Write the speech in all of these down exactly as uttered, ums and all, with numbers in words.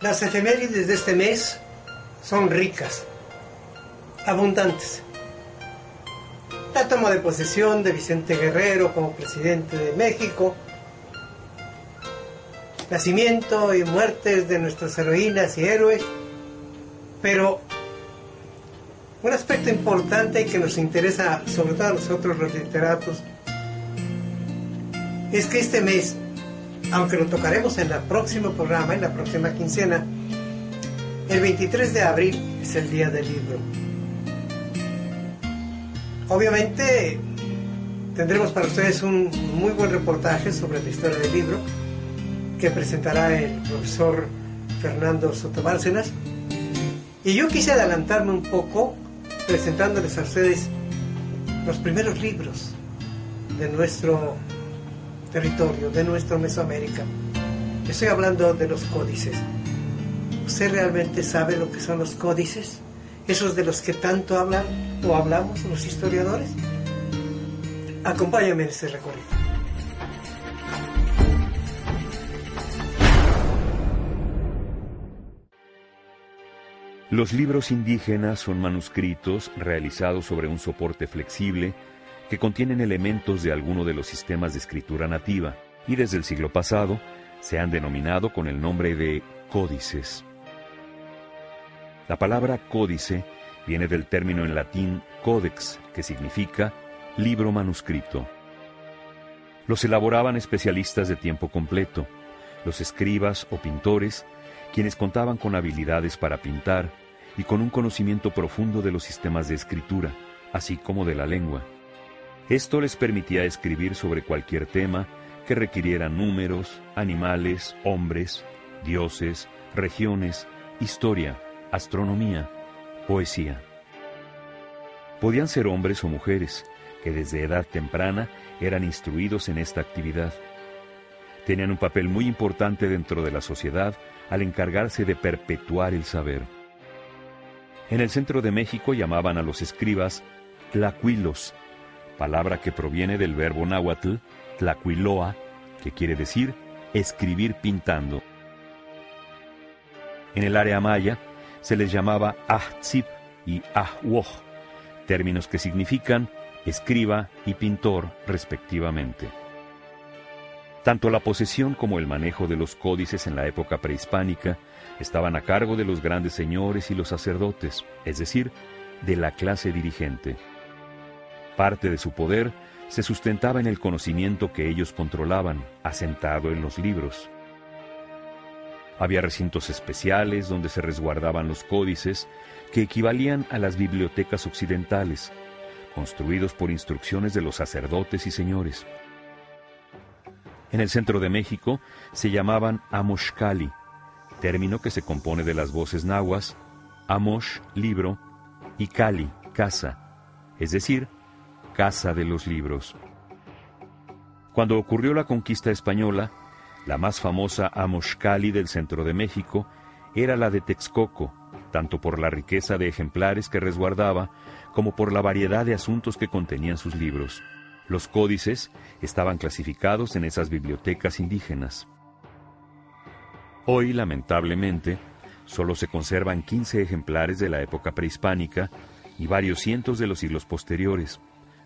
Las efemérides de este mes son ricas, abundantes. La toma de posesión de Vicente Guerrero como presidente de México, nacimiento y muertes de nuestras heroínas y héroes, pero un aspecto importante que nos interesa sobre todo a nosotros los literatos es que este mes, aunque lo tocaremos en el próximo programa, en la próxima quincena, el veintitrés de abril es el Día del Libro. Obviamente tendremos para ustedes un muy buen reportaje sobre la historia del libro que presentará el profesor Fernando Sotomárcenas, y yo quise adelantarme un poco presentándoles a ustedes los primeros libros de nuestro territorio, de nuestro Mesoamérica. Estoy hablando de los códices. ¿Usted realmente sabe lo que son los códices? ¿Esos de los que tanto hablan o hablamos los historiadores? Acompáñame en este recorrido. Los libros indígenas son manuscritos realizados sobre un soporte flexible que contienen elementos de alguno de los sistemas de escritura nativa, y desde el siglo pasado se han denominado con el nombre de códices. La palabra códice viene del término en latín codex, que significa libro manuscrito. Los elaboraban especialistas de tiempo completo, los escribas o pintores, quienes contaban con habilidades para pintar y con un conocimiento profundo de los sistemas de escritura, así como de la lengua. Esto les permitía escribir sobre cualquier tema que requiriera números, animales, hombres, dioses, regiones, historia, astronomía, poesía. Podían ser hombres o mujeres, que desde edad temprana eran instruidos en esta actividad. Tenían un papel muy importante dentro de la sociedad al encargarse de perpetuar el saber. En el centro de México llamaban a los escribas tlacuilos, palabra que proviene del verbo náhuatl tlacuiloa, que quiere decir escribir pintando. En el área maya se les llamaba ahtzip y ahwoj, términos que significan escriba y pintor respectivamente. Tanto la posesión como el manejo de los códices en la época prehispánica estaban a cargo de los grandes señores y los sacerdotes, es decir, de la clase dirigente. Parte de su poder se sustentaba en el conocimiento que ellos controlaban, asentado en los libros. Había recintos especiales donde se resguardaban los códices, que equivalían a las bibliotecas occidentales, construidos por instrucciones de los sacerdotes y señores. En el centro de México se llamaban amoxcali, término que se compone de las voces nahuas, amosh, libro, y cali, casa, es decir, Casa de los Libros. Cuando ocurrió la conquista española, la más famosa amoxcali del centro de México era la de Texcoco, tanto por la riqueza de ejemplares que resguardaba como por la variedad de asuntos que contenían sus libros. Los códices estaban clasificados en esas bibliotecas indígenas. Hoy, lamentablemente, solo se conservan quince ejemplares de la época prehispánica y varios cientos de los siglos posteriores,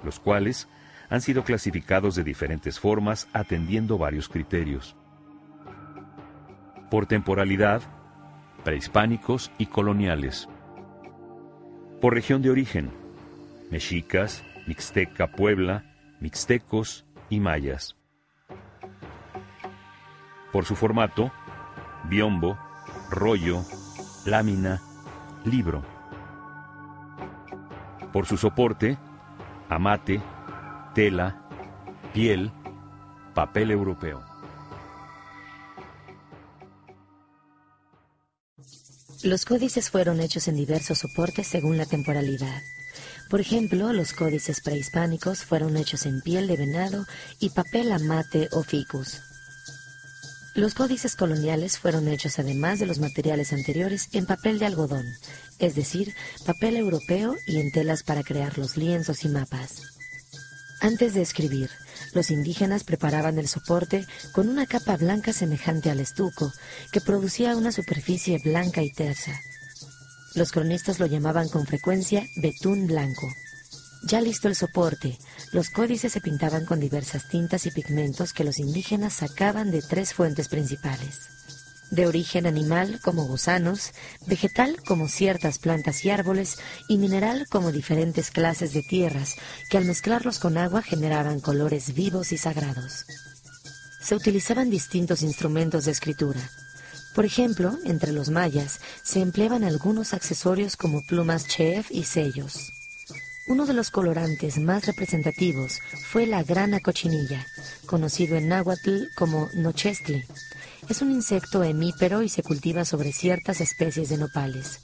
los cuales han sido clasificados de diferentes formas atendiendo varios criterios. Por temporalidad, prehispánicos y coloniales. Por región de origen, mexicas, mixteca Puebla, mixtecos y mayas. Por su formato, biombo, rollo, lámina, libro. Por su soporte, amate, tela, piel, papel europeo. Los códices fueron hechos en diversos soportes según la temporalidad. Por ejemplo, los códices prehispánicos fueron hechos en piel de venado y papel amate o ficus. Los códices coloniales fueron hechos, además de los materiales anteriores, en papel de algodón, es decir, papel europeo, y en telas para crear los lienzos y mapas. Antes de escribir, los indígenas preparaban el soporte con una capa blanca semejante al estuco, que producía una superficie blanca y tersa. Los cronistas lo llamaban con frecuencia betún blanco. Ya listo el soporte, los códices se pintaban con diversas tintas y pigmentos que los indígenas sacaban de tres fuentes principales. De origen animal, como gusanos, vegetal, como ciertas plantas y árboles, y mineral, como diferentes clases de tierras, que al mezclarlos con agua generaban colores vivos y sagrados. Se utilizaban distintos instrumentos de escritura. Por ejemplo, entre los mayas, se empleaban algunos accesorios como plumas chef y sellos. Uno de los colorantes más representativos fue la grana cochinilla, conocido en náhuatl como nochestli. Es un insecto hemípero y se cultiva sobre ciertas especies de nopales.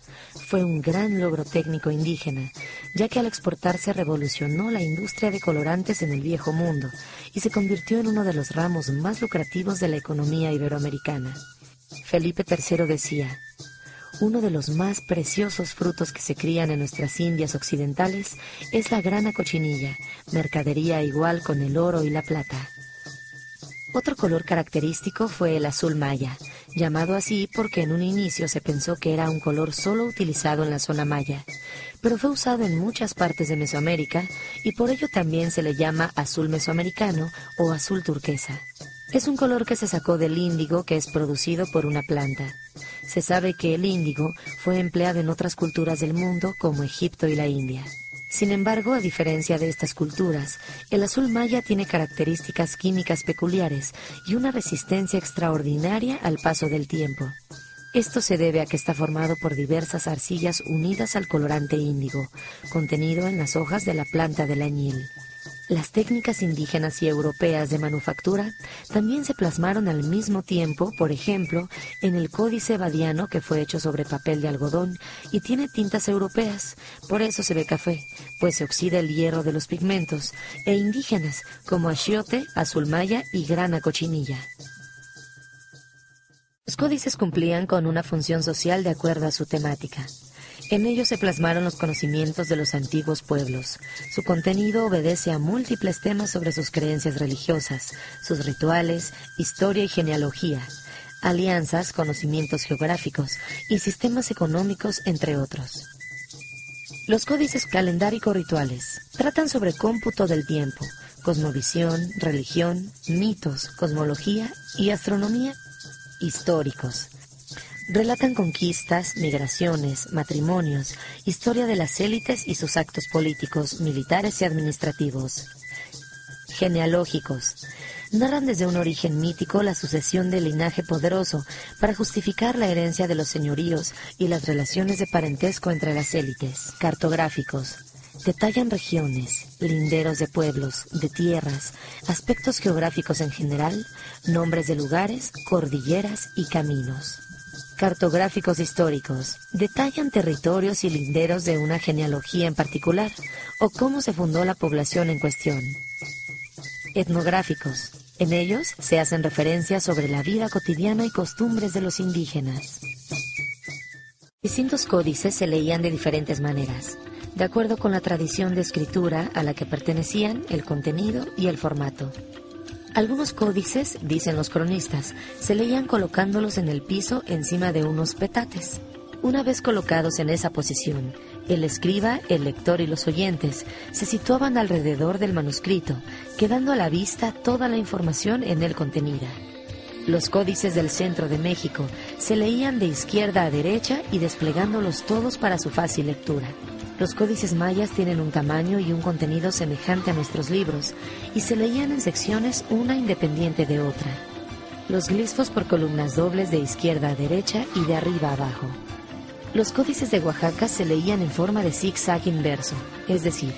Fue un gran logro técnico indígena, ya que al exportarse revolucionó la industria de colorantes en el Viejo Mundo y se convirtió en uno de los ramos más lucrativos de la economía iberoamericana. Felipe tercero decía: uno de los más preciosos frutos que se crían en nuestras Indias occidentales es la grana cochinilla, mercadería igual con el oro y la plata. Otro color característico fue el azul maya, llamado así porque en un inicio se pensó que era un color solo utilizado en la zona maya, pero fue usado en muchas partes de Mesoamérica y por ello también se le llama azul mesoamericano o azul turquesa. Es un color que se sacó del índigo que es producido por una planta. Se sabe que el índigo fue empleado en otras culturas del mundo como Egipto y la India. Sin embargo, a diferencia de estas culturas, el azul maya tiene características químicas peculiares y una resistencia extraordinaria al paso del tiempo. Esto se debe a que está formado por diversas arcillas unidas al colorante índigo, contenido en las hojas de la planta del añil. Las técnicas indígenas y europeas de manufactura también se plasmaron al mismo tiempo, por ejemplo, en el códice badiano que fue hecho sobre papel de algodón y tiene tintas europeas, por eso se ve café, pues se oxida el hierro de los pigmentos, e indígenas como achiote, azul maya y grana cochinilla. Los códices cumplían con una función social de acuerdo a su temática. En ellos se plasmaron los conocimientos de los antiguos pueblos. Su contenido obedece a múltiples temas sobre sus creencias religiosas, sus rituales, historia y genealogía, alianzas, conocimientos geográficos y sistemas económicos, entre otros. Los códices calendárico-rituales tratan sobre cómputo del tiempo, cosmovisión, religión, mitos, cosmología y astronomía históricos. Relatan conquistas, migraciones, matrimonios, historia de las élites y sus actos políticos, militares y administrativos. Genealógicos. Narran desde un origen mítico la sucesión del linaje poderoso para justificar la herencia de los señoríos y las relaciones de parentesco entre las élites. Cartográficos. Detallan regiones, linderos de pueblos, de tierras, aspectos geográficos en general, nombres de lugares, cordilleras y caminos. Cartográficos históricos detallan territorios y linderos de una genealogía en particular o cómo se fundó la población en cuestión. Etnográficos. En ellos se hacen referencias sobre la vida cotidiana y costumbres de los indígenas. Distintos códices se leían de diferentes maneras, de acuerdo con la tradición de escritura a la que pertenecían, el contenido y el formato. Algunos códices, dicen los cronistas, se leían colocándolos en el piso encima de unos petates. Una vez colocados en esa posición, el escriba, el lector y los oyentes se situaban alrededor del manuscrito, quedando a la vista toda la información en él contenida. Los códices del centro de México se leían de izquierda a derecha y desplegándolos todos para su fácil lectura. Los códices mayas tienen un tamaño y un contenido semejante a nuestros libros y se leían en secciones una independiente de otra. Los glifos por columnas dobles de izquierda a derecha y de arriba a abajo. Los códices de Oaxaca se leían en forma de zig-zag inverso, es decir,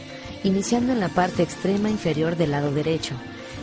iniciando en la parte extrema inferior del lado derecho,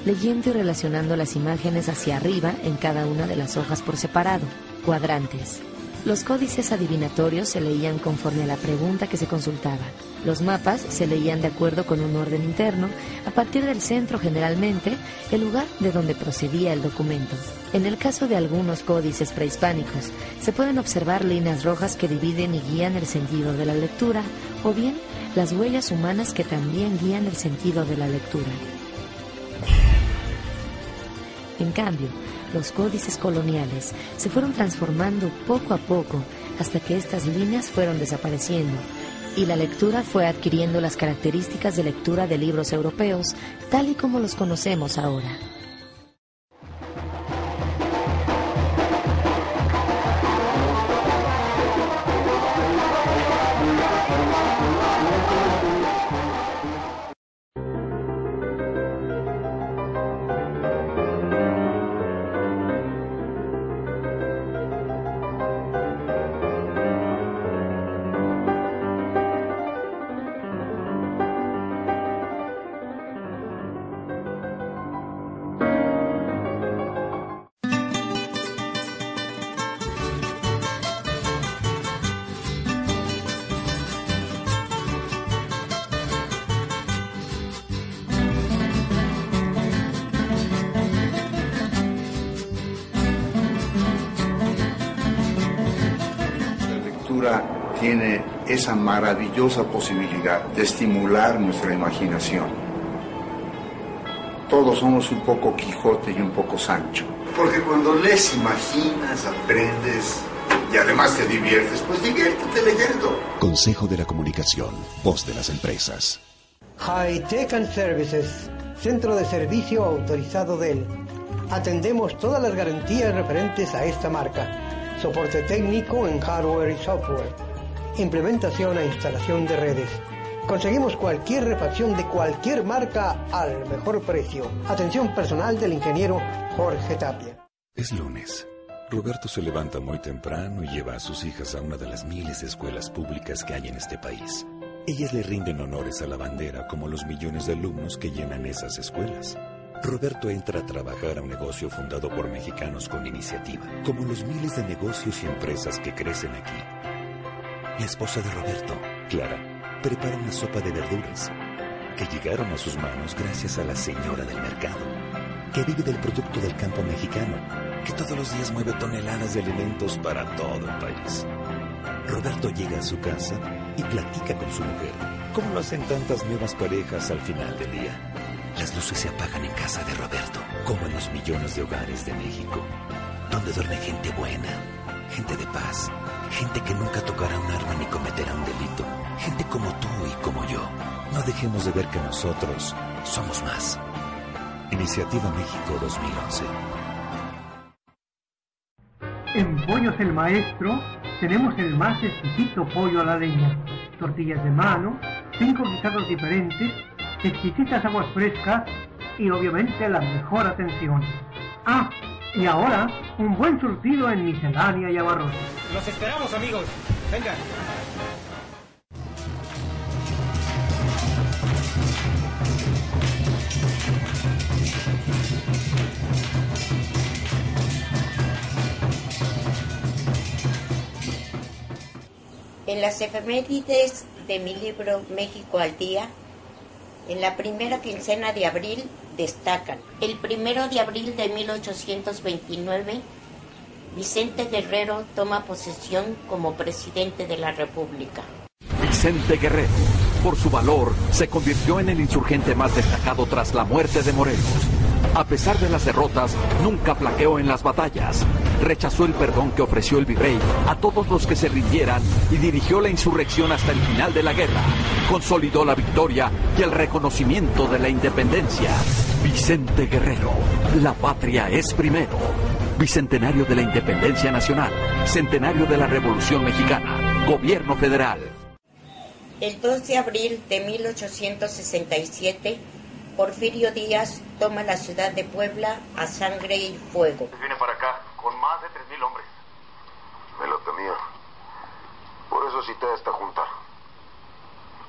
leyendo y relacionando las imágenes hacia arriba en cada una de las hojas por separado, cuadrantes. Los códices adivinatorios se leían conforme a la pregunta que se consultaba. Los mapas se leían de acuerdo con un orden interno, a partir del centro generalmente, el lugar de donde procedía el documento. En el caso de algunos códices prehispánicos, se pueden observar líneas rojas que dividen y guían el sentido de la lectura, o bien las huellas humanas que también guían el sentido de la lectura. En cambio, los códices coloniales se fueron transformando poco a poco hasta que estas líneas fueron desapareciendo y la lectura fue adquiriendo las características de lectura de libros europeos tal y como los conocemos ahora. Tiene esa maravillosa posibilidad de estimular nuestra imaginación. Todos somos un poco Quijote y un poco Sancho. Porque cuando lees, imaginas, aprendes y además te diviertes, pues diviértete leyendo. Consejo de la Comunicación, voz de las empresas. High Tech and Services, centro de servicio autorizado D E L. Atendemos todas las garantías referentes a esta marca. Soporte técnico en hardware y software. Implementación e instalación de redes. Conseguimos cualquier reparación de cualquier marca al mejor precio. Atención personal del ingeniero Jorge Tapia. Es lunes. Roberto se levanta muy temprano y lleva a sus hijas a una de las miles de escuelas públicas que hay en este país. Ellas le rinden honores a la bandera como los millones de alumnos que llenan esas escuelas. Roberto entra a trabajar a un negocio fundado por mexicanos con iniciativa, como los miles de negocios y empresas que crecen aquí. La esposa de Roberto, Clara, prepara una sopa de verduras que llegaron a sus manos gracias a la señora del mercado, que vive del producto del campo mexicano, que todos los días mueve toneladas de alimentos para todo el país. Roberto llega a su casa y platica con su mujer, como lo hacen tantas nuevas parejas al final del día. Las luces se apagan en casa de Roberto, como en los millones de hogares de México, donde duerme gente buena, gente de paz, gente que nunca tocará un arma ni cometerá un delito, gente como tú y como yo. No dejemos de ver que nosotros somos más. Iniciativa México dos mil once. En Pollos el Maestro tenemos el más exquisito pollo a la leña, tortillas de mano, cinco guisados diferentes, exquisitas aguas frescas y obviamente la mejor atención. Ah, y ahora un buen surtido en miscelánea y abarrotes. Los esperamos, amigos. Vengan. En las efemérides de mi libro México al Día, en la primera quincena de abril destacan: el primero de abril de mil ochocientos veintinueve, Vicente Guerrero toma posesión como presidente de la República. Vicente Guerrero, por su valor, se convirtió en el insurgente más destacado tras la muerte de Morelos. A pesar de las derrotas, nunca flaqueó en las batallas. Rechazó el perdón que ofreció el virrey a todos los que se rindieran y dirigió la insurrección hasta el final de la guerra. Consolidó la victoria y el reconocimiento de la independencia. Vicente Guerrero, la patria es primero. Bicentenario de la Independencia Nacional, centenario de la Revolución Mexicana, Gobierno Federal. El dos de abril de mil ochocientos sesenta y siete, Porfirio Díaz toma la ciudad de Puebla a sangre y fuego. Viene para acá con más de tres mil hombres. Me lo temía. Por eso cité a esta junta.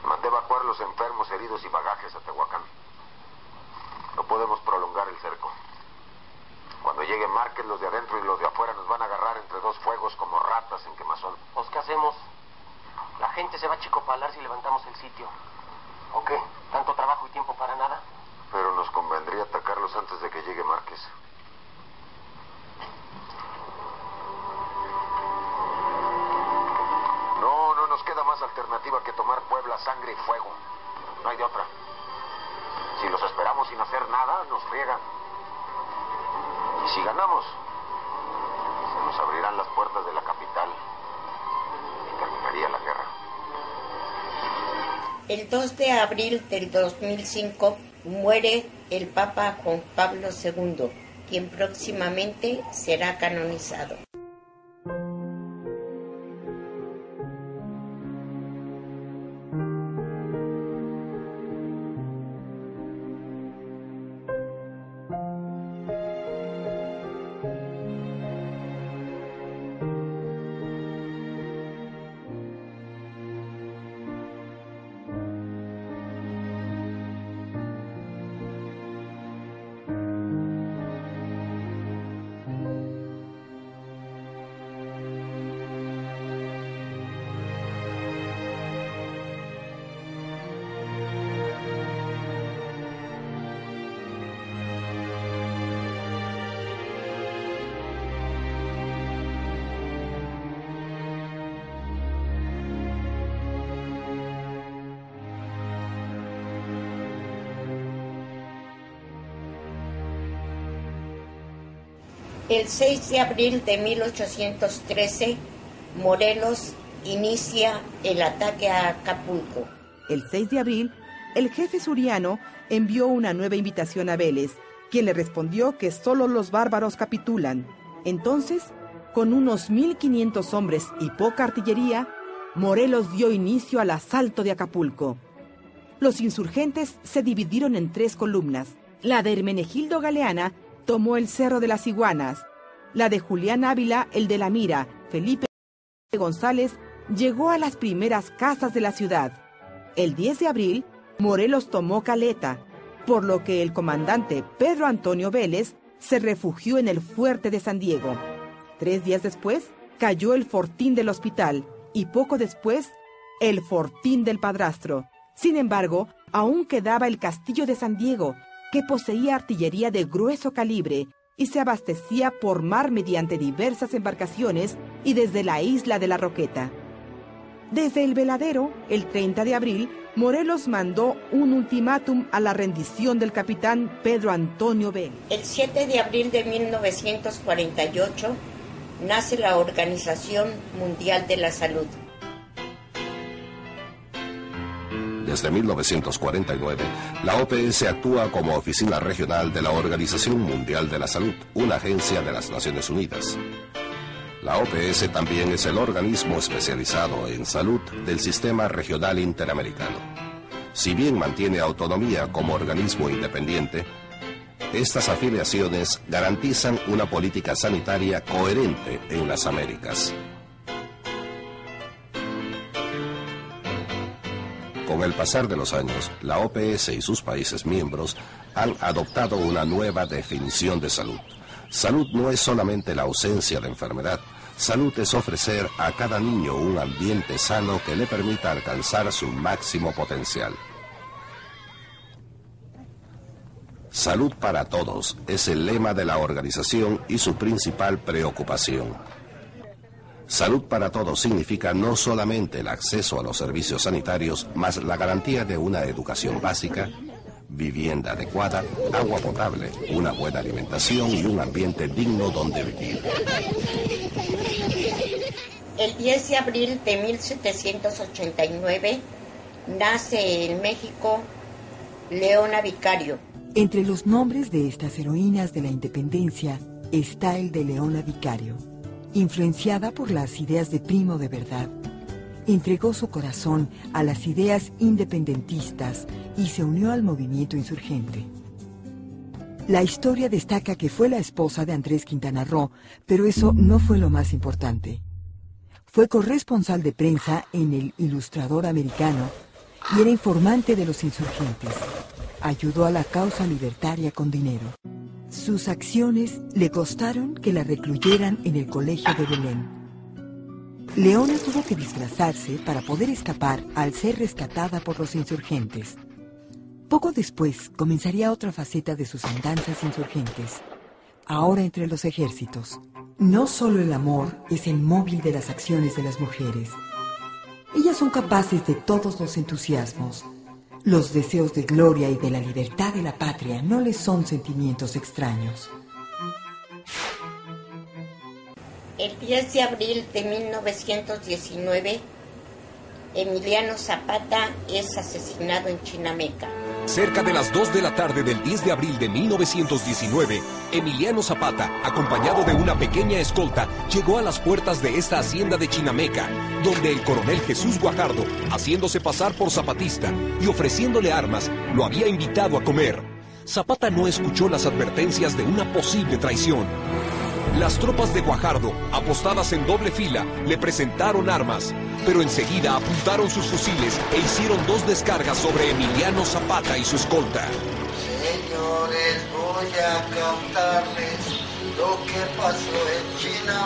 Mandé evacuar los enfermos, heridos y bagajes a Tehuacán. No podemos prolongar el cerco. Cuando llegue Márquez, los de adentro y los de afuera nos van a agarrar entre dos fuegos como ratas en quemazón. Pues, ¿qué hacemos? La gente se va a chicopalar si levantamos el sitio. ¿O qué? ¿Tanto trabajo y tiempo para nada? Pero nos convendría atacarlos antes de que llegue Márquez. No, no nos queda más alternativa que tomar Puebla, sangre y fuego. No hay de otra. Si los esperamos sin hacer nada, nos friegan. Y si ganamos, se nos abrirán las puertas de la capital y terminaría la guerra. El dos de abril del dos mil cinco muere el Papa Juan Pablo segundo, quien próximamente será canonizado. El seis de abril de mil ochocientos trece, Morelos inicia el ataque a Acapulco. El seis de abril, el jefe suriano envió una nueva invitación a Vélez, quien le respondió que solo los bárbaros capitulan. Entonces, con unos mil quinientos hombres y poca artillería, Morelos dio inicio al asalto de Acapulco. Los insurgentes se dividieron en tres columnas. La de Hermenegildo Galeana tomó el Cerro de las Iguanas, la de Julián Ávila, el de la Mira, Felipe González, llegó a las primeras casas de la ciudad. El diez de abril, Morelos tomó Caleta, por lo que el comandante Pedro Antonio Vélez se refugió en el fuerte de San Diego. Tres días después, cayó el fortín del Hospital y poco después, el fortín del Padrastro. Sin embargo, aún quedaba el castillo de San Diego, que poseía artillería de grueso calibre y se abastecía por mar mediante diversas embarcaciones y desde la isla de la Roqueta. Desde el veladero, el treinta de abril, Morelos mandó un ultimátum a la rendición del capitán Pedro Antonio Vélez. El siete de abril de mil novecientos cuarenta y ocho nace la Organización Mundial de la Salud. Desde mil novecientos cuarenta y nueve, la O P S actúa como oficina regional de la Organización Mundial de la Salud, una agencia de las Naciones Unidas. La O P S también es el organismo especializado en salud del Sistema Regional Interamericano. Si bien mantiene autonomía como organismo independiente, estas afiliaciones garantizan una política sanitaria coherente en las Américas. Con el pasar de los años, la O P S y sus países miembros han adoptado una nueva definición de salud. Salud no es solamente la ausencia de enfermedad. Salud es ofrecer a cada niño un ambiente sano que le permita alcanzar su máximo potencial. Salud para todos es el lema de la organización y su principal preocupación. Salud para todos significa no solamente el acceso a los servicios sanitarios, más la garantía de una educación básica, vivienda adecuada, agua potable, una buena alimentación y un ambiente digno donde vivir. El diez de abril de mil setecientos ochenta y nueve nace en México Leona Vicario. Entre los nombres de estas heroínas de la independencia está el de Leona Vicario. Influenciada por las ideas de Primo de Verdad, entregó su corazón a las ideas independentistas y se unió al movimiento insurgente. La historia destaca que fue la esposa de Andrés Quintana Roo, pero eso no fue lo más importante. Fue corresponsal de prensa en El Ilustrador Americano y era informante de los insurgentes. Ayudó a la causa libertaria con dinero. Sus acciones le costaron que la recluyeran en el colegio de Belén. Leona tuvo que disfrazarse para poder escapar al ser rescatada por los insurgentes. Poco después comenzaría otra faceta de sus andanzas insurgentes, ahora entre los ejércitos. No solo el amor es el móvil de las acciones de las mujeres. Ellas son capaces de todos los entusiasmos. Los deseos de gloria y de la libertad de la patria no les son sentimientos extraños. El diez de abril de mil novecientos diecinueve, Emiliano Zapata es asesinado en Chinameca. Cerca de las dos de la tarde del diez de abril de mil novecientos diecinueve, Emiliano Zapata, acompañado de una pequeña escolta, llegó a las puertas de esta hacienda de Chinameca, donde el coronel Jesús Guajardo, haciéndose pasar por zapatista y ofreciéndole armas, lo había invitado a comer. Zapata no escuchó las advertencias de una posible traición. Las tropas de Guajardo, apostadas en doble fila, le presentaron armas, pero enseguida apuntaron sus fusiles e hicieron dos descargas sobre Emiliano Zapata y su escolta. Señores, voy a contarles lo que pasó en Chinameca.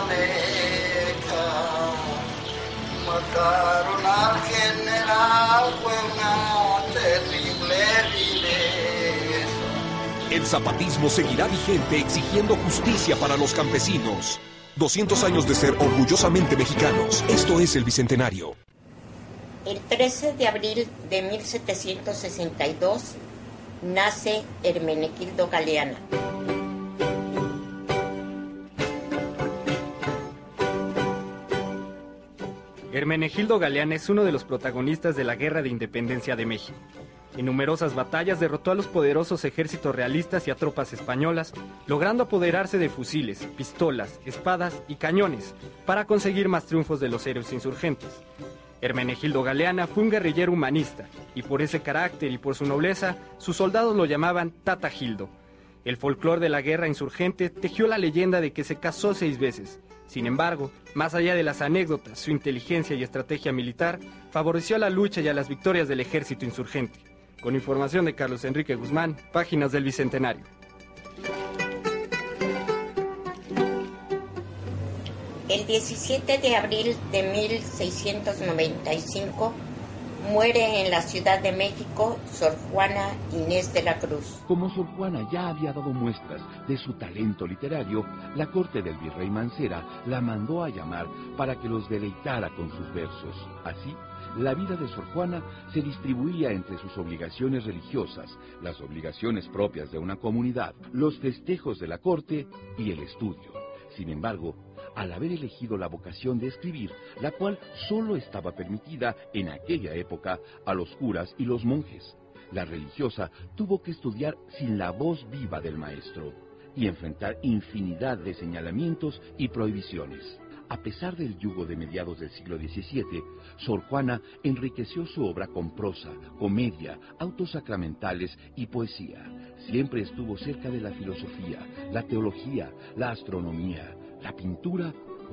Mataron al general, fue una terrible vileza. El zapatismo seguirá vigente exigiendo justicia para los campesinos. doscientos años de ser orgullosamente mexicanos. Esto es el Bicentenario. El trece de abril de mil setecientos sesenta y dos nace Hermenegildo Galeana. Hermenegildo Galeana es uno de los protagonistas de la Guerra de Independencia de México. En numerosas batallas derrotó a los poderosos ejércitos realistas y a tropas españolas, logrando apoderarse de fusiles, pistolas, espadas y cañones para conseguir más triunfos de los héroes insurgentes. Hermenegildo Galeana fue un guerrillero humanista y por ese carácter y por su nobleza, sus soldados lo llamaban Tatagildo. El folclore de la guerra insurgente tejió la leyenda de que se casó seis veces. Sin embargo, más allá de las anécdotas, su inteligencia y estrategia militar favoreció a la lucha y a las victorias del ejército insurgente. Con información de Carlos Enrique Guzmán, Páginas del Bicentenario. El diecisiete de abril de mil seiscientos noventa y cinco muere en la Ciudad de México Sor Juana Inés de la Cruz. Como Sor Juana ya había dado muestras de su talento literario, la corte del virrey Mancera la mandó a llamar para que los deleitara con sus versos. Así, la vida de Sor Juana se distribuía entre sus obligaciones religiosas, las obligaciones propias de una comunidad, los festejos de la corte y el estudio. Sin embargo, al haber elegido la vocación de escribir, la cual solo estaba permitida en aquella época a los curas y los monjes, la religiosa tuvo que estudiar sin la voz viva del maestro y enfrentar infinidad de señalamientos y prohibiciones. A pesar del yugo de mediados del siglo diecisiete, Sor Juana enriqueció su obra con prosa, comedia, autos sacramentales y poesía. Siempre estuvo cerca de la filosofía, la teología, la astronomía, la pintura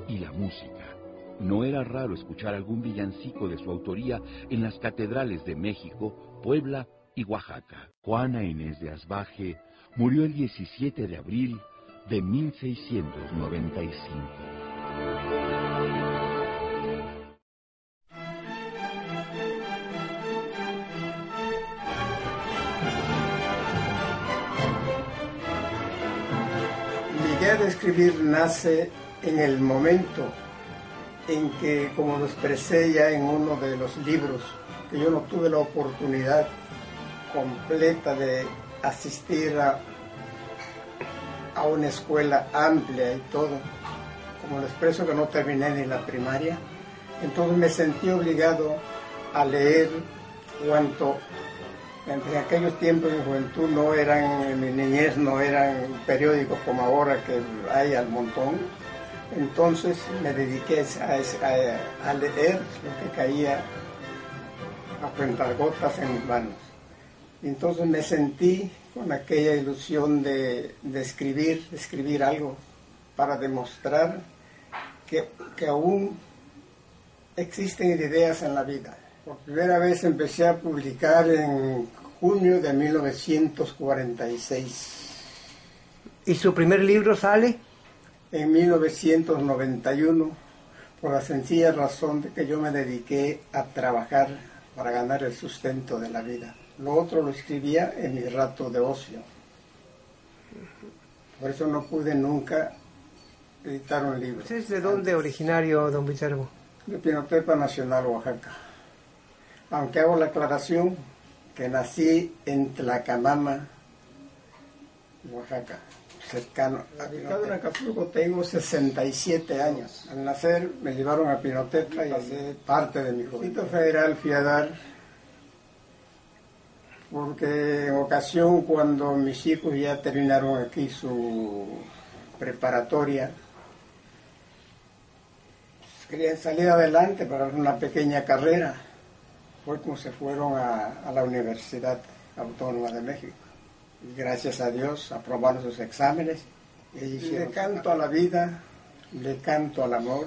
y la música. No era raro escuchar algún villancico de su autoría en las catedrales de México, Puebla y Oaxaca. Juana Inés de Asbaje murió el diecisiete de abril de mil seiscientos noventa y cinco. La idea de escribir nace en el momento en que, como lo expresé ya en uno de los libros, que yo no tuve la oportunidad completa de asistir a, a una escuela amplia y todo, como lo expreso que no terminé ni la primaria, entonces me sentí obligado a leer cuanto en aquellos tiempos de juventud no eran, en mi niñez no eran periódicos como ahora que hay al montón. Entonces me dediqué a, a, a leer lo que caía a cuentagotas en mis manos. Entonces me sentí con aquella ilusión de, de escribir, de escribir algo para demostrar que, que aún existen ideas en la vida. Por primera vez empecé a publicar en junio de mil novecientos cuarenta y seis. ¿Y su primer libro sale? En mil novecientos noventa y uno, por la sencilla razón de que yo me dediqué a trabajar para ganar el sustento de la vida. Lo otro lo escribía en mi rato de ocio. Por eso no pude nunca editar un libro. ¿Usted es de dónde originario, don Viterbo? De Pinotepa Nacional, Oaxaca. Aunque hago la aclaración que nací en Tlacamama, Oaxaca, cercano a Pinotepa. En Acapulco tengo sesenta y siete años. Al nacer me llevaron a Pinotepa y pasé parte de mi juventud. El Distrito Federal fui a dar, porque en ocasión cuando mis hijos ya terminaron aquí su preparatoria, pues querían salir adelante para una pequeña carrera. Fue como se fueron a, a la Universidad Autónoma de México. Gracias a Dios aprobaron sus exámenes. Y le canto a la vida, le canto al amor,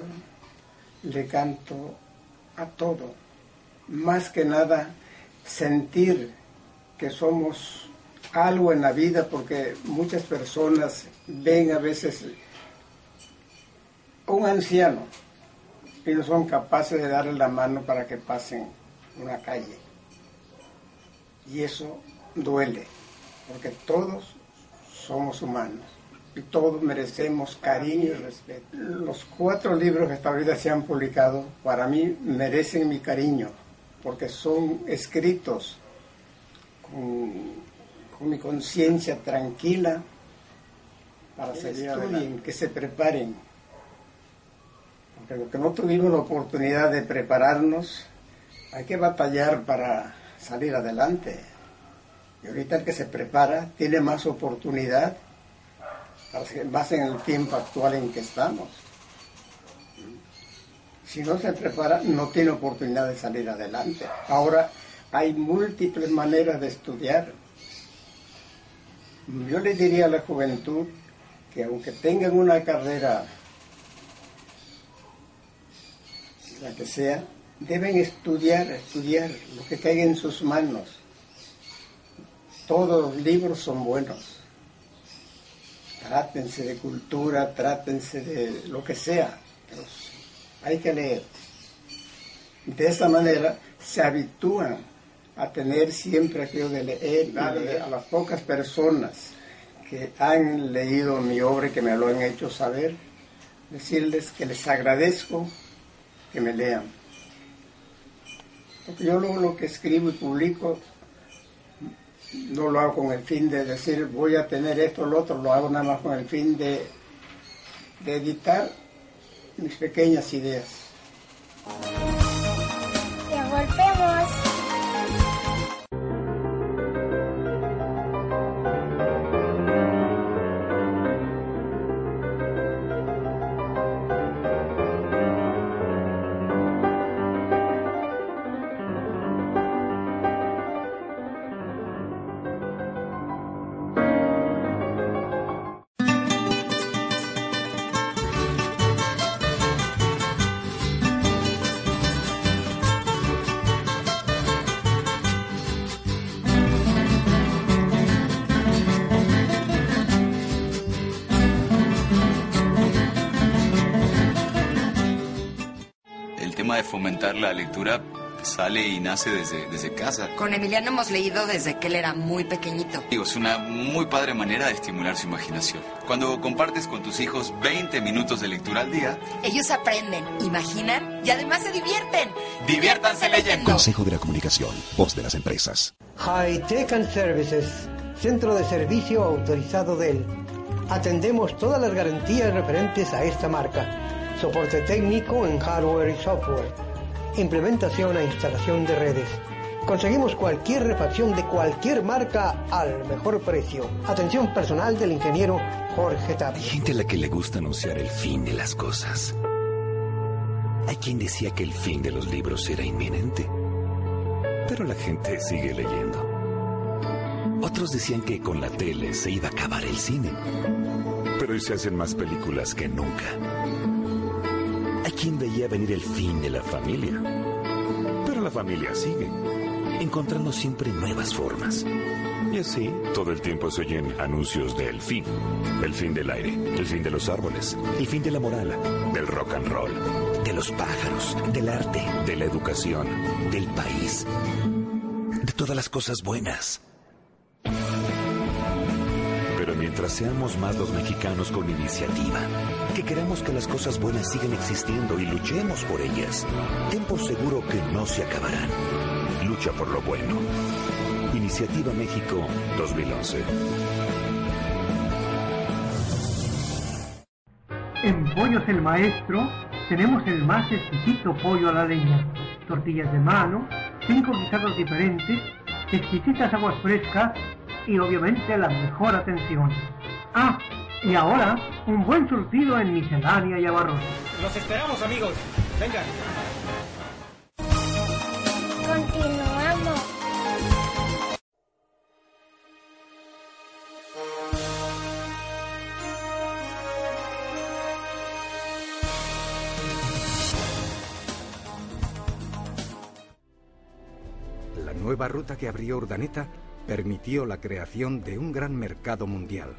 le canto a todo. Más que nada, sentir que somos algo en la vida, porque muchas personas ven a veces un anciano y no son capaces de darle la mano para que pasen una calle. Y eso duele, porque todos somos humanos y todos merecemos cariño y respeto. Los cuatro libros que hasta ahorita se han publicado, para mí, merecen mi cariño, porque son escritos con, con mi conciencia tranquila para que seguir estudien, adelante, que se preparen. Porque lo que no tuvimos la oportunidad de prepararnos, hay que batallar para salir adelante. Y ahorita el que se prepara tiene más oportunidad, más en el tiempo actual en que estamos. Si no se prepara, no tiene oportunidad de salir adelante. Ahora hay múltiples maneras de estudiar. Yo le diría a la juventud que aunque tengan una carrera, la que sea, deben estudiar, estudiar lo que caiga en sus manos. Todos los libros son buenos. Trátense de cultura, trátense de lo que sea, pero hay que leer. De esa manera se habitúan a tener siempre aquello de leer. Darle a las pocas personas que han leído mi obra y que me lo han hecho saber, decirles que les agradezco que me lean. Porque yo lo, lo que escribo y publico no lo hago con el fin de decir voy a tener esto o lo otro, lo hago nada más con el fin de, de editar mis pequeñas ideas. ¡Te volvemos! Fomentar la lectura sale y nace desde, desde casa. Con Emiliano hemos leído desde que él era muy pequeñito. Digo, es una muy padre manera de estimular su imaginación. Cuando compartes con tus hijos veinte minutos de lectura al día, ellos aprenden, imaginan y además se divierten. ¡Diviértanse leyendo! Consejo de la Comunicación, voz de las empresas. High Tech and Services, centro de servicio autorizado Dell. Atendemos todas las garantías referentes a esta marca. Soporte técnico en hardware y software. Implementación e instalación de redes. Conseguimos cualquier refacción de cualquier marca al mejor precio. Atención personal del ingeniero Jorge Tapia. Hay gente a la que le gusta anunciar el fin de las cosas. Hay quien decía que el fin de los libros era inminente, pero la gente sigue leyendo. Otros decían que con la tele se iba a acabar el cine, pero hoy se hacen más películas que nunca. Hay quien veía venir el fin de la familia, pero la familia sigue, encontrando siempre nuevas formas, y así, todo el tiempo se oyen anuncios del fin. El fin del aire, el fin de los árboles, el fin de la moral, del rock and roll, de los pájaros, del arte, de la educación, del país, de todas las cosas buenas. Pero mientras seamos más los mexicanos con iniciativa, que queramos que las cosas buenas sigan existiendo y luchemos por ellas, ten por seguro que no se acabarán. Lucha por lo bueno. Iniciativa México dos mil once. En Pollos el Maestro tenemos el más exquisito pollo a la leña, tortillas de mano, cinco guisados diferentes, exquisitas aguas frescas y obviamente la mejor atención. Ah, y ahora un buen surtido en miscelánea y abarrotes. Los esperamos, amigos. Vengan. Continuamos. La nueva ruta que abrió Urdaneta permitió la creación de un gran mercado mundial.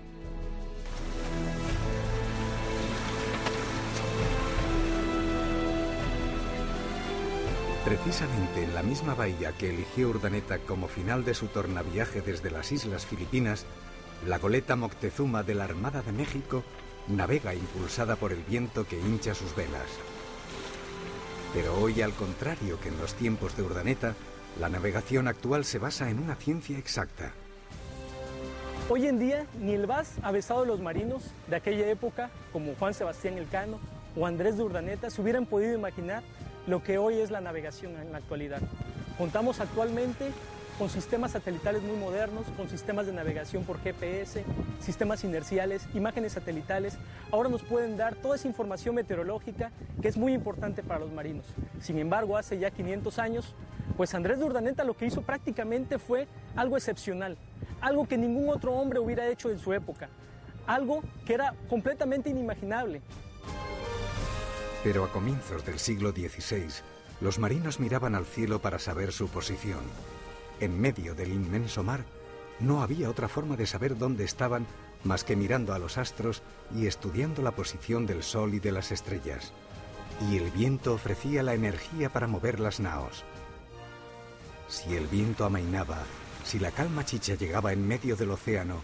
Precisamente en la misma bahía que eligió Urdaneta como final de su tornaviaje desde las Islas Filipinas, la goleta Moctezuma de la Armada de México navega impulsada por el viento que hincha sus velas. Pero hoy, al contrario que en los tiempos de Urdaneta, la navegación actual se basa en una ciencia exacta. Hoy en día, ni el V A S ha besado a los marinos de aquella época, como Juan Sebastián Elcano o Andrés de Urdaneta, se hubieran podido imaginar lo que hoy es la navegación en la actualidad. Contamos actualmente con sistemas satelitales muy modernos, con sistemas de navegación por G P S, sistemas inerciales, imágenes satelitales. Ahora nos pueden dar toda esa información meteorológica que es muy importante para los marinos. Sin embargo, hace ya quinientos años, pues Andrés de Urdaneta lo que hizo prácticamente fue algo excepcional, algo que ningún otro hombre hubiera hecho en su época, algo que era completamente inimaginable. Pero a comienzos del siglo dieciséis, los marinos miraban al cielo para saber su posición. En medio del inmenso mar, no había otra forma de saber dónde estaban más que mirando a los astros y estudiando la posición del sol y de las estrellas. Y el viento ofrecía la energía para mover las naos. Si el viento amainaba, si la calma chicha llegaba en medio del océano,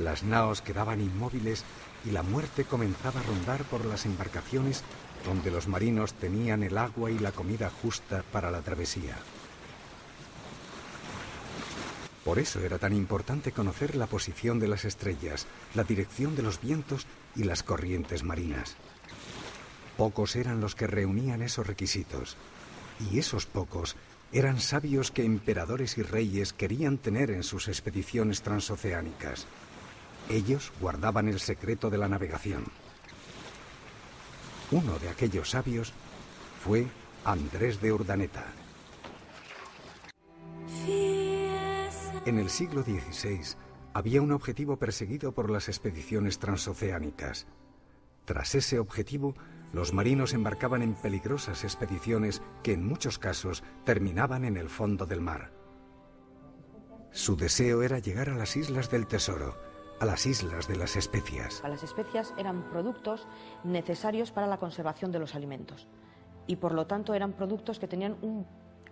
las naos quedaban inmóviles y la muerte comenzaba a rondar por las embarcaciones donde los marinos tenían el agua y la comida justa para la travesía. Por eso era tan importante conocer la posición de las estrellas, la dirección de los vientos y las corrientes marinas. Pocos eran los que reunían esos requisitos, y esos pocos eran sabios que emperadores y reyes querían tener en sus expediciones transoceánicas. Ellos guardaban el secreto de la navegación. Uno de aquellos sabios fue Andrés de Urdaneta. En el siglo dieciséis había un objetivo perseguido por las expediciones transoceánicas. Tras ese objetivo, los marinos embarcaban en peligrosas expediciones que en muchos casos terminaban en el fondo del mar. Su deseo era llegar a las Islas del Tesoro, a las islas de las especias. Las especias eran productos necesarios para la conservación de los alimentos y por lo tanto eran productos que tenían un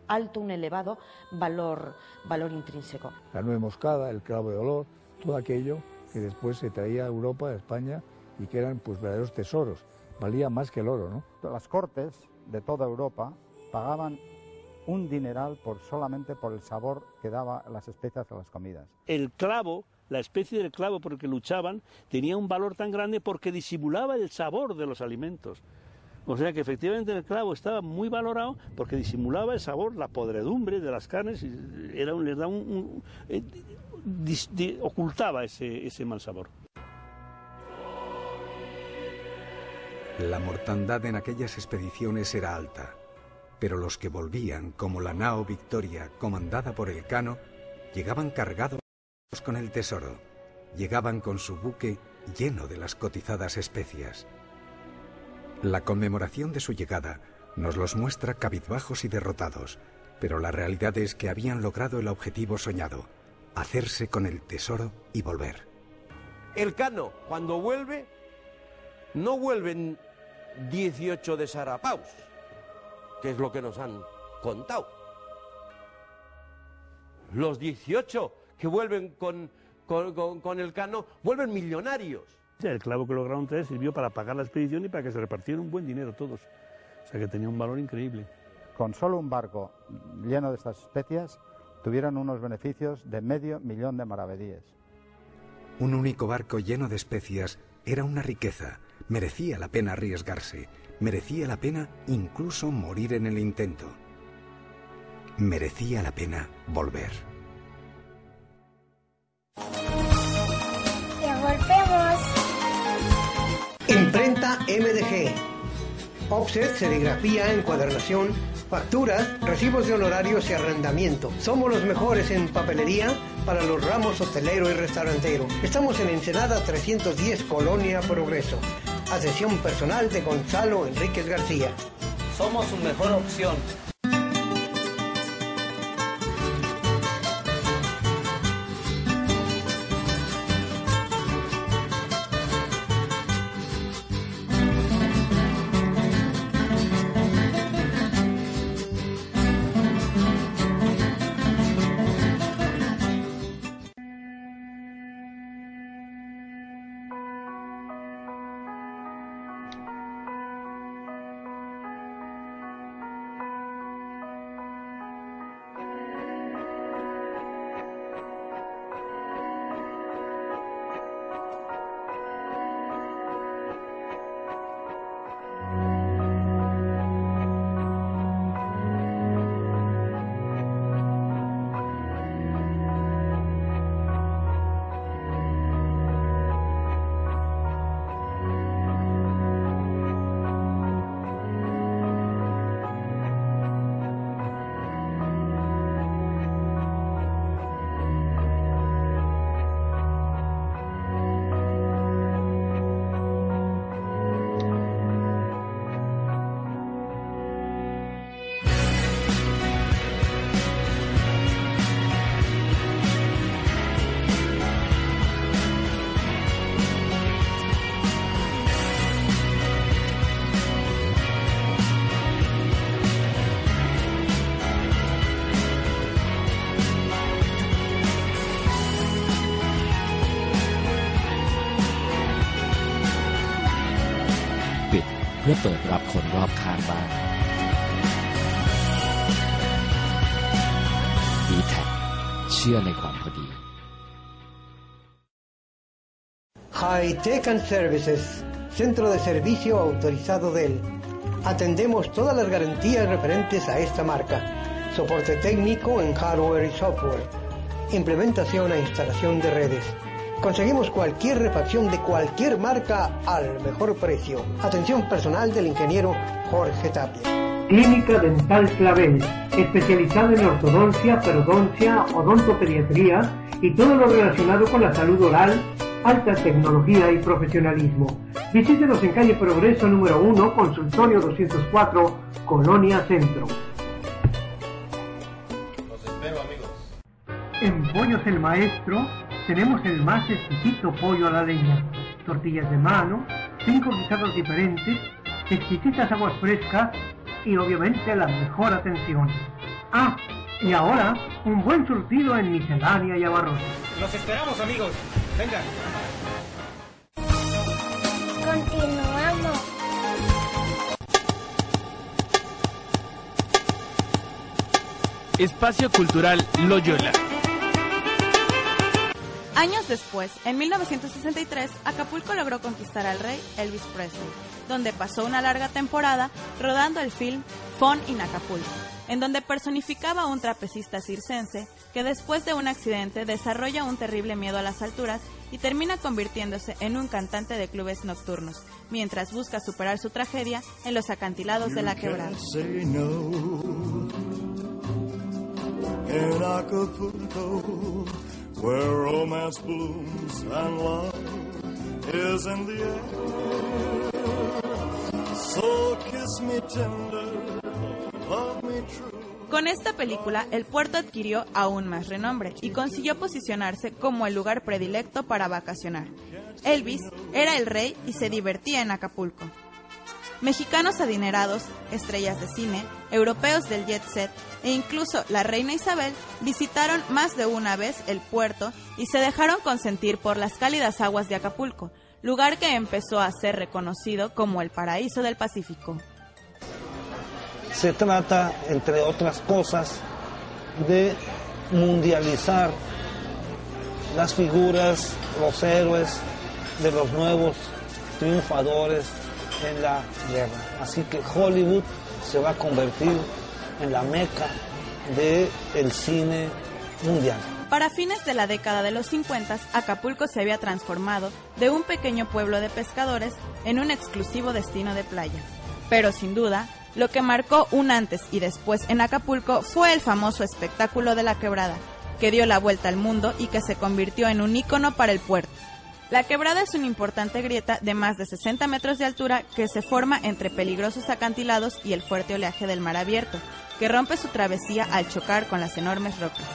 alto, un elevado valor, valor intrínseco. La nuez moscada, el clavo de olor, todo aquello que después se traía a Europa, a España y que eran pues verdaderos tesoros, valía más que el oro, ¿no? Las cortes de toda Europa pagaban un dineral por, solamente por el sabor que daba las especias a las comidas. El clavo, la especie del clavo por el que luchaban, tenía un valor tan grande porque disimulaba el sabor de los alimentos. O sea que efectivamente el clavo estaba muy valorado porque disimulaba el sabor, la podredumbre de las carnes, y era un, les da un, un, eh, dis, di, ocultaba ese, ese mal sabor. La mortandad en aquellas expediciones era alta, pero los que volvían, como la nao Victoria, comandada por Elcano, llegaban cargados con el tesoro, llegaban con su buque lleno de las cotizadas especias. La conmemoración de su llegada nos los muestra cabizbajos y derrotados, pero la realidad es que habían logrado el objetivo soñado, hacerse con el tesoro y volver. Elcano, cuando vuelve, no vuelven dieciocho desarapaos, que es lo que nos han contado. Los dieciocho que vuelven con, con, con, con Elcano vuelven millonarios. El clavo que lograron traer sirvió para pagar la expedición y para que se repartieran un buen dinero todos. O sea que tenía un valor increíble. Con solo un barco lleno de estas especias tuvieron unos beneficios de medio millón de maravedíes. Un único barco lleno de especias era una riqueza. Merecía la pena arriesgarse. Merecía la pena incluso morir en el intento. Merecía la pena volver. ¡Que volvemos! Imprenta M D G. Offset, serigrafía, encuadernación, facturas, recibos de honorarios y arrendamiento. Somos los mejores en papelería para los ramos hotelero y restaurantero. Estamos en Ensenada trescientos diez, Colonia Progreso. Atención personal de Gonzalo Enríquez García. Somos su mejor opción.เปิดรับคนรอบข้างบ้าง ดีแท็กเชื่อในความพอดี High Tech and Services, centro de servicio autorizado de él. Atendemos todas las garantías referentes a esta marca. Soporte técnico en hardware y software. Implementación e instalación de redes. Conseguimos cualquier refacción de cualquier marca al mejor precio. Atención personal del ingeniero Jorge Tapia. Clínica Dental Clavel, especializada en ortodoncia, periodoncia, odontopediatría y todo lo relacionado con la salud oral, alta tecnología y profesionalismo. Visítenos en calle Progreso número uno, consultorio doscientos cuatro, Colonia Centro. Los espero, amigos. En Pollos El Maestro tenemos el más exquisito pollo a la leña, tortillas de mano, cinco guisados diferentes, exquisitas aguas frescas y obviamente la mejor atención. Ah, y ahora un buen surtido en miscelánea y abarrotes. Los esperamos, amigos. Vengan. Continuamos. Espacio Cultural Loyola. Años después, en mil novecientos sesenta y tres, Acapulco logró conquistar al rey Elvis Presley, donde pasó una larga temporada rodando el film Fun in Acapulco, en donde personificaba a un trapecista circense que después de un accidente desarrolla un terrible miedo a las alturas y termina convirtiéndose en un cantante de clubes nocturnos, mientras busca superar su tragedia en los acantilados de la quebrada. Where romance blooms and love is in the air. So kiss me tender, love me true. Con esta película, el puerto adquirió aún más renombre y consiguió posicionarse como el lugar predilecto para vacacionar. Elvis era el rey y se divertía en Acapulco. Mexicanos adinerados, estrellas de cine, europeos del jet set e incluso la reina Isabel visitaron más de una vez el puerto y se dejaron consentir por las cálidas aguas de Acapulco, lugar que empezó a ser reconocido como el paraíso del Pacífico. Se trata, entre otras cosas, de mundializar las figuras, los héroes de los nuevos triunfadores en la guerra. Así que Hollywood se va a convertir en la meca del cine mundial. Para fines de la década de los cincuenta, Acapulco se había transformado de un pequeño pueblo de pescadores en un exclusivo destino de playa. Pero sin duda, lo que marcó un antes y después en Acapulco fue el famoso espectáculo de la quebrada, que dio la vuelta al mundo y que se convirtió en un ícono para el puerto. La quebrada es una importante grieta de más de sesenta metros de altura que se forma entre peligrosos acantilados y el fuerte oleaje del mar abierto, que rompe su travesía al chocar con las enormes rocas.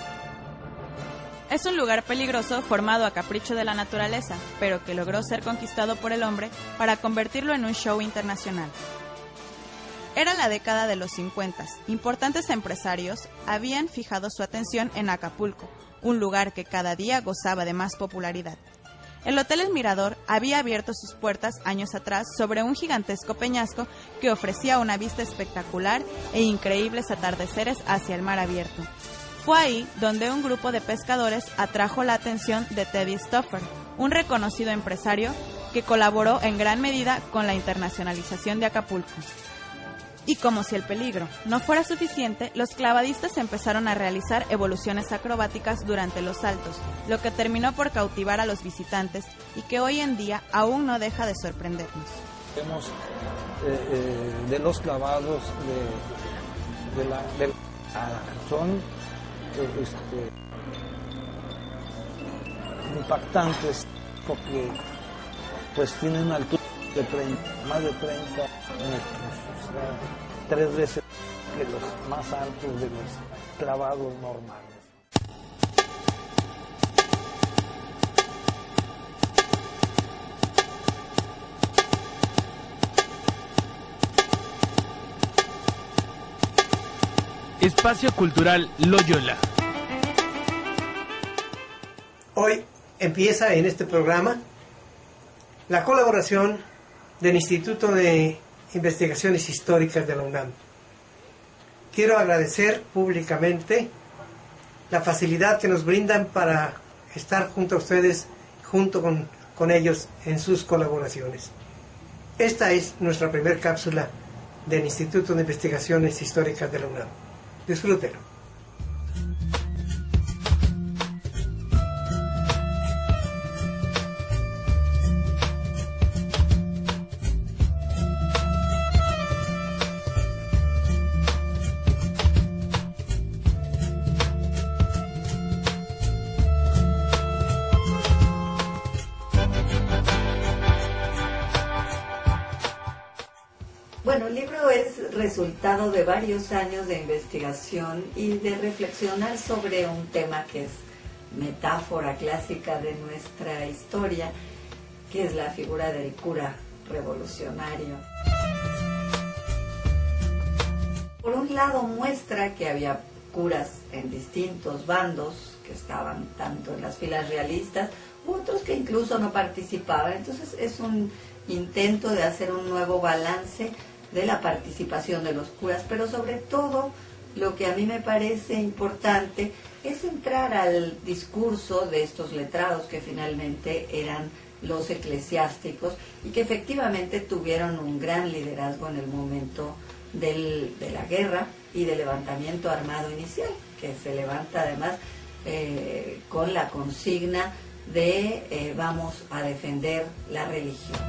Es un lugar peligroso formado a capricho de la naturaleza, pero que logró ser conquistado por el hombre para convertirlo en un show internacional. Era la década de los cincuenta. Importantes empresarios habían fijado su atención en Acapulco, un lugar que cada día gozaba de más popularidad. El Hotel El Mirador había abierto sus puertas años atrás sobre un gigantesco peñasco que ofrecía una vista espectacular e increíbles atardeceres hacia el mar abierto. Fue ahí donde un grupo de pescadores atrajo la atención de Teddy Stopper, un reconocido empresario que colaboró en gran medida con la internacionalización de Acapulco. Y como si el peligro no fuera suficiente, los clavadistas empezaron a realizar evoluciones acrobáticas durante los saltos, lo que terminó por cautivar a los visitantes y que hoy en día aún no deja de sorprendernos. Vemos eh, eh, de los clavados de, de la... De la son este, impactantes porque pues tienen una altura de treinta, más de treinta metros. Tres veces que los más altos de los clavados normales. Espacio Cultural Loyola. Hoy empieza en este programa la colaboración del Instituto de Investigaciones Históricas de la UNAM. Quiero agradecer públicamente la facilidad que nos brindan para estar junto a ustedes, junto con, con ellos en sus colaboraciones. Esta es nuestra primera cápsula del Instituto de Investigaciones Históricas de la UNAM. Disfrútenlo. Resultado de varios años de investigación y de reflexionar sobre un tema que es metáfora clásica de nuestra historia, que es la figura del cura revolucionario. Por un lado muestra que había curas en distintos bandos, que estaban tanto en las filas realistas, otros que incluso no participaban. Entonces es un intento de hacer un nuevo balance de la participación de los curas, pero sobre todo lo que a mí me parece importante es entrar al discurso de estos letrados que finalmente eran los eclesiásticos y que efectivamente tuvieron un gran liderazgo en el momento del, de la guerra y del levantamiento armado inicial, que se levanta además eh, con la consigna de eh, vamos a defender la religión.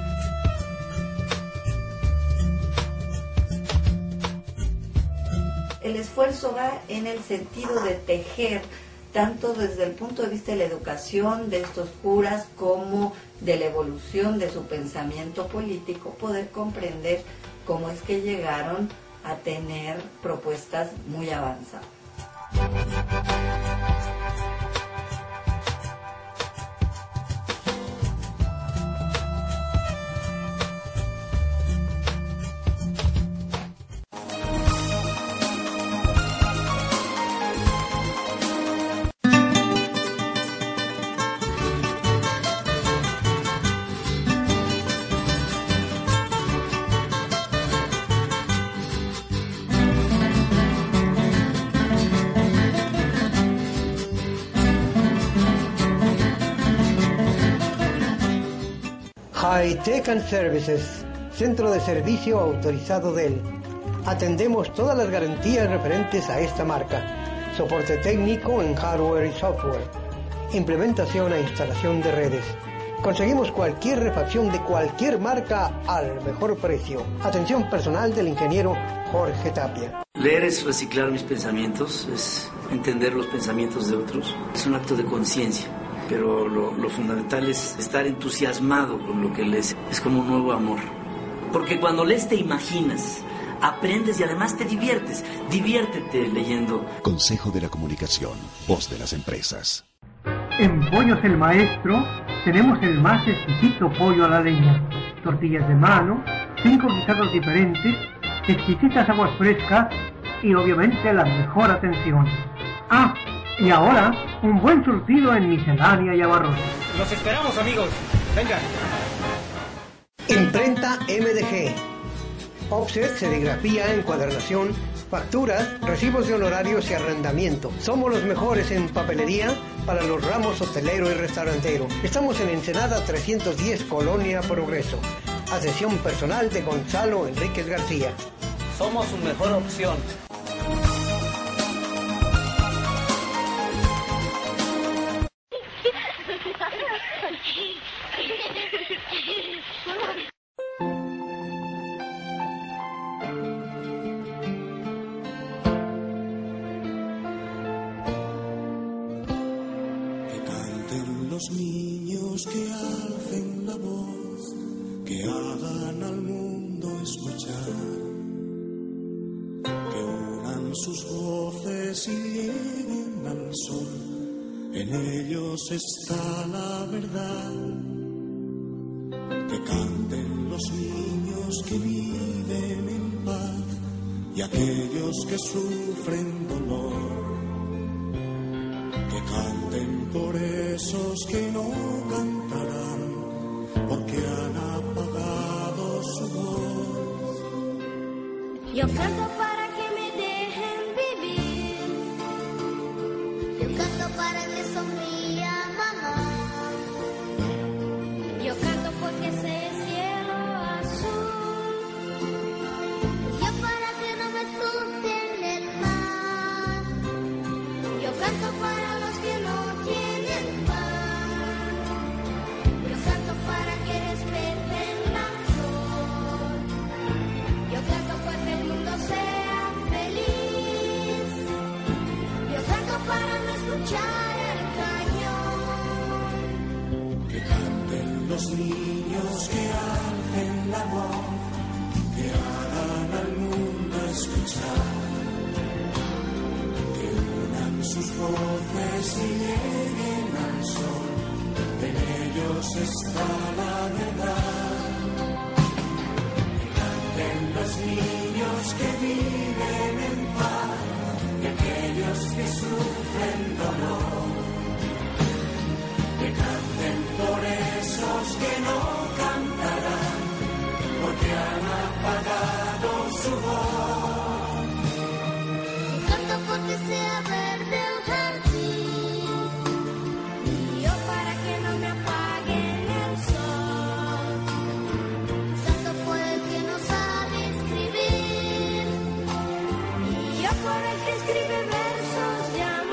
El esfuerzo va en el sentido de tejer, tanto desde el punto de vista de la educación de estos curas como de la evolución de su pensamiento político, poder comprender cómo es que llegaron a tener propuestas muy avanzadas. Hightech and Services, centro de servicio autorizado D E L. Atendemos todas las garantías referentes a esta marca. Soporte técnico en hardware y software. Implementación e instalación de redes. Conseguimos cualquier refacción de cualquier marca al mejor precio. Atención personal del ingeniero Jorge Tapia. Leer es reciclar mis pensamientos, es entender los pensamientos de otros. Es un acto de conciencia. Pero lo, lo fundamental es estar entusiasmado con lo que lees. Es como un nuevo amor. Porque cuando lees te imaginas, aprendes y además te diviertes. Diviértete leyendo. Consejo de la Comunicación, voz de las empresas. En Pollos el Maestro tenemos el más exquisito pollo a la leña. Tortillas de mano, cinco guisados diferentes, exquisitas aguas frescas y obviamente la mejor atención. Ah, y ahora, un buen surtido en miscelánea y abarrotes. Los esperamos, amigos. Vengan. Imprenta M D G. Offset, serigrafía, encuadernación, facturas, recibos de honorarios y arrendamiento. Somos los mejores en papelería para los ramos hotelero y restaurantero. Estamos en Ensenada trescientos diez, Colonia Progreso. Atención personal de Gonzalo Enríquez García. Somos su mejor opción. Está la verdad, que canten los niños que viven en paz y aquellos que sufren dolor, que canten por esos que no cantarán porque han apagado su voz. Yo canto para que me dejen vivir, yo canto para que sonríen. Los niños que alcen la voz, que hagan al mundo escuchar, que unan sus voces y lleguen al sol, en ellos está la verdad. Que canten los niños que viven en paz, y aquellos que sufren dolor, que canten por ellos. Esos que no cantarán porque han apagado su voz. Yo canto porque sea verde el jardín, yo para que no me apaguen el sol. Canto por el que no sabe escribir y yo por el que escribe versos de amor.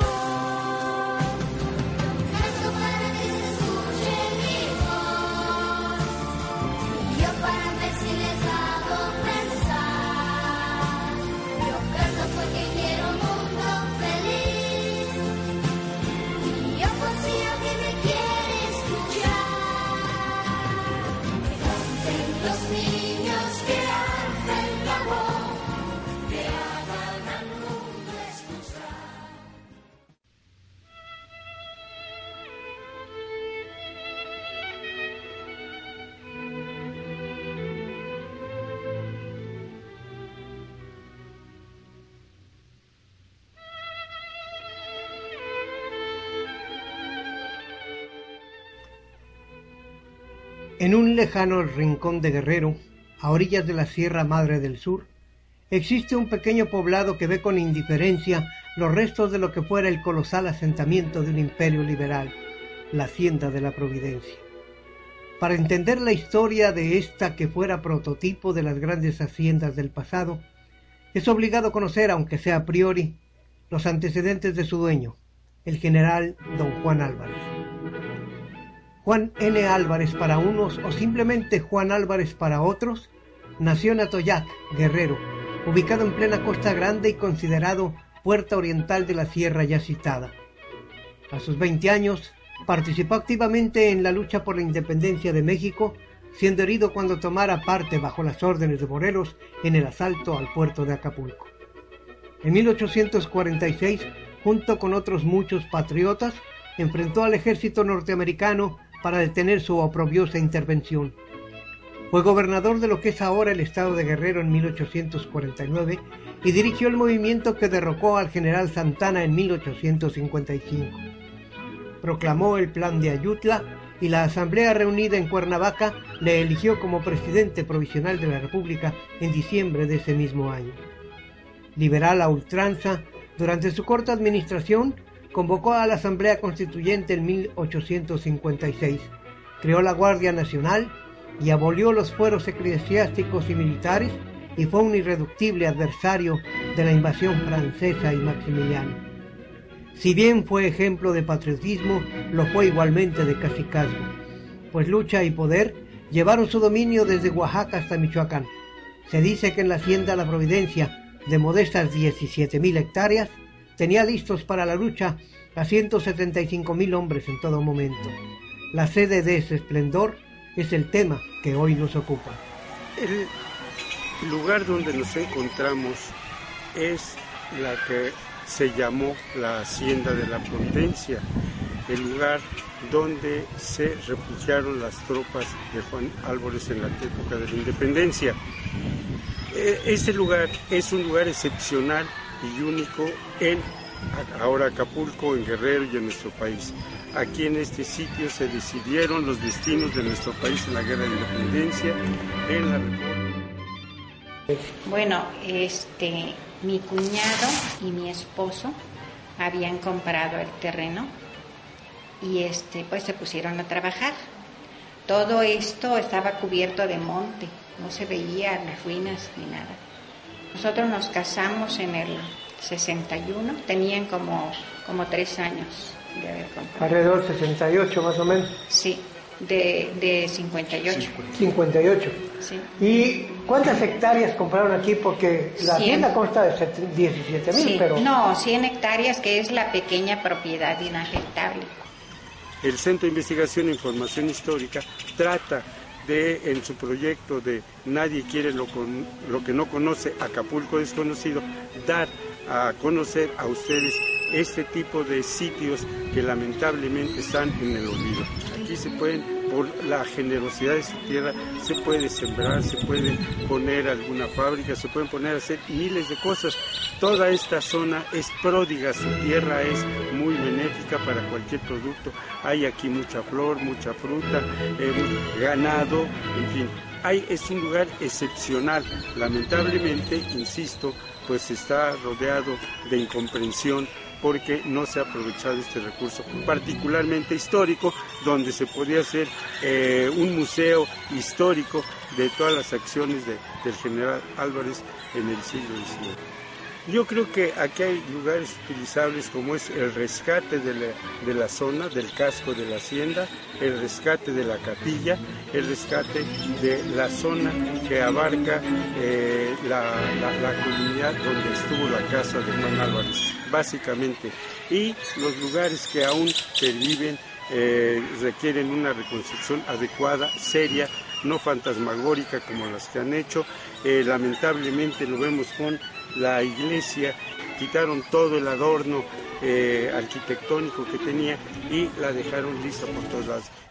En un lejano rincón de Guerrero, a orillas de la Sierra Madre del Sur, existe un pequeño poblado que ve con indiferencia los restos de lo que fuera el colosal asentamiento de un imperio liberal, la Hacienda de la Providencia. Para entender la historia de esta que fuera prototipo de las grandes haciendas del pasado, es obligado conocer, aunque sea a priori, los antecedentes de su dueño, el general don Juan Álvarez. Juan N. Álvarez para unos o simplemente Juan Álvarez para otros, nació en Atoyac, Guerrero, ubicado en plena Costa Grande y considerado puerta oriental de la sierra ya citada. A sus veinte años, participó activamente en la lucha por la independencia de México, siendo herido cuando tomara parte bajo las órdenes de Morelos en el asalto al puerto de Acapulco. En mil ochocientos cuarenta y seis, junto con otros muchos patriotas, enfrentó al ejército norteamericano para detener su oprobiosa intervención. Fue gobernador de lo que es ahora el estado de Guerrero en mil ochocientos cuarenta y nueve y dirigió el movimiento que derrocó al general Santana en mil ochocientos cincuenta y cinco. Proclamó el Plan de Ayutla y la asamblea reunida en Cuernavaca le eligió como presidente provisional de la República en diciembre de ese mismo año. Liberal a ultranza, durante su corta administración, convocó a la Asamblea Constituyente en mil ochocientos cincuenta y seis, creó la Guardia Nacional y abolió los fueros eclesiásticos y militares y fue un irreductible adversario de la invasión francesa y maximiliana. Si bien fue ejemplo de patriotismo, lo fue igualmente de cacicazgo, pues lucha y poder llevaron su dominio desde Oaxaca hasta Michoacán. Se dice que en la Hacienda La Providencia, de modestas diecisiete mil hectáreas, tenía listos para la lucha a ciento setenta y cinco mil hombres en todo momento. La sede de ese esplendor es el tema que hoy nos ocupa. El lugar donde nos encontramos es la que se llamó la Hacienda de la Providencia, el lugar donde se refugiaron las tropas de Juan Álvarez en la época de la independencia. Este lugar es un lugar excepcional y único en ahora Acapulco, en Guerrero y en nuestro país. Aquí en este sitio se decidieron los destinos de nuestro país en la Guerra de Independencia, en la Reforma. Bueno, este, mi cuñado y mi esposo habían comprado el terreno y este, pues se pusieron a trabajar. Todo esto estaba cubierto de monte, no se veían las ruinas ni nada. Nosotros nos casamos en el sesenta y uno, tenían como, como tres años de haber comprado. Alrededor sesenta y ocho más o menos. Sí, de, de cincuenta y ocho. cincuenta y ocho. Sí. ¿Y cuántas hectáreas compraron aquí? Porque la cien. Hacienda consta de diecisiete mil, sí. Pero... No, cien hectáreas, que es la pequeña propiedad inafectable. El Centro de Investigación e Información Histórica trata... De, en su proyecto de Nadie quiere lo, con, lo que no conoce, Acapulco desconocido, dar a conocer a ustedes este tipo de sitios que lamentablemente están en el olvido. Aquí se pueden, por la generosidad de su tierra, se puede sembrar, se pueden poner alguna fábrica, se pueden poner a hacer miles de cosas. Toda esta zona es pródiga, su tierra es muy benéfica para cualquier producto. Hay aquí mucha flor, mucha fruta, eh, ganado, en fin. Hay, es un lugar excepcional. Lamentablemente, insisto, pues está rodeado de incomprensión porque no se ha aprovechado este recurso, particularmente histórico, donde se podía hacer eh, un museo histórico de todas las acciones de, del general Álvarez en el siglo diecinueve. Yo creo que aquí hay lugares utilizables como es el rescate de la, de la zona, del casco de la hacienda, el rescate de la capilla, el rescate de la zona que abarca eh, la, la, la comunidad donde estuvo la casa de Juan Álvarez, básicamente. Y los lugares que aún perviven eh, requieren una reconstrucción adecuada, seria, no fantasmagórica como las que han hecho. Eh, lamentablemente lo vemos con... La iglesia, quitaron todo el adorno eh, arquitectónico que tenía y la dejaron lista por todos lados.